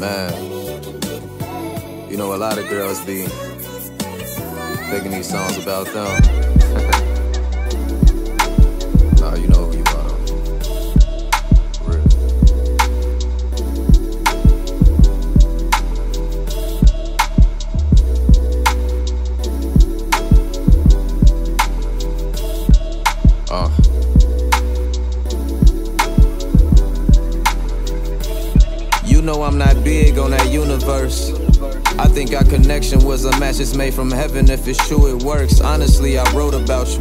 Man, you know, a lot of girls be thinking these songs about them. No, I'm not big on that universe. I think our connection was a match that's made from heaven. If it's true, it works. Honestly, I wrote about you.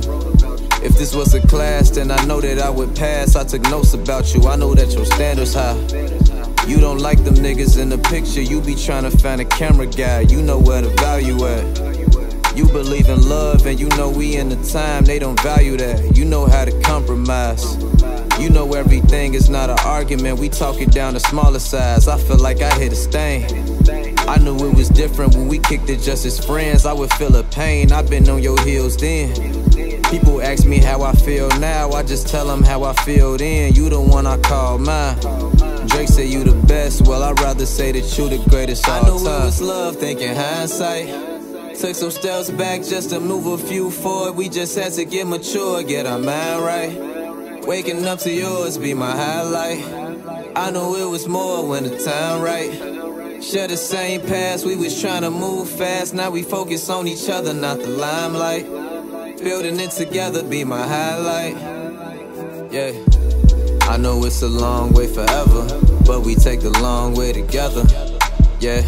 If this was a class, then I know that I would pass. I took notes about you. I know that your standards high. You don't like them niggas in the picture. You be trying to find a camera guy. You know where the value at. You believe in love, and you know we in the time. They don't value that. You know how to compromise. You know everything is not an argument, we talk it down to smaller size. I feel like I hit a stain. I knew it was different when we kicked it just as friends. I would feel a pain, I've been on your heels then. People ask me how I feel now, I just tell them how I feel then. You the one I call mine. Drake say you the best, well I'd rather say that you the greatest all time. I knew it was love, thinking hindsight. Took some steps back just to move a few forward. We just had to get mature, get our mind right. Waking up to yours be my highlight. I knew it was more when the time right. Share the same past, we was trying to move fast. Now we focus on each other, not the limelight. Building it together be my highlight. Yeah, I know it's a long way forever, but we take the long way together. Yeah,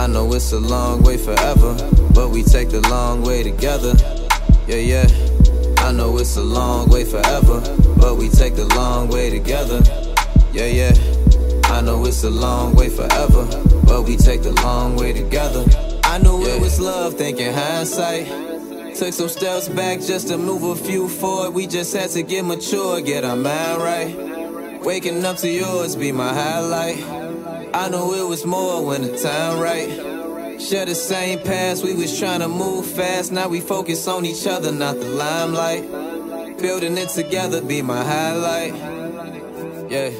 I know it's a long way forever, but we take the long way together. Yeah, yeah, I know it's a long way forever, but we take the long way together. Yeah, yeah. I know it's a long way forever, but we take the long way together. I knew it was love, thinking hindsight. Took some steps back just to move a few forward. We just had to get mature, get our mind right. Waking up to yours be my highlight. I knew it was more when the time right. Share the same past, we was trying to move fast. Now we focus on each other, not the limelight. Building it together be my highlight. Yeah.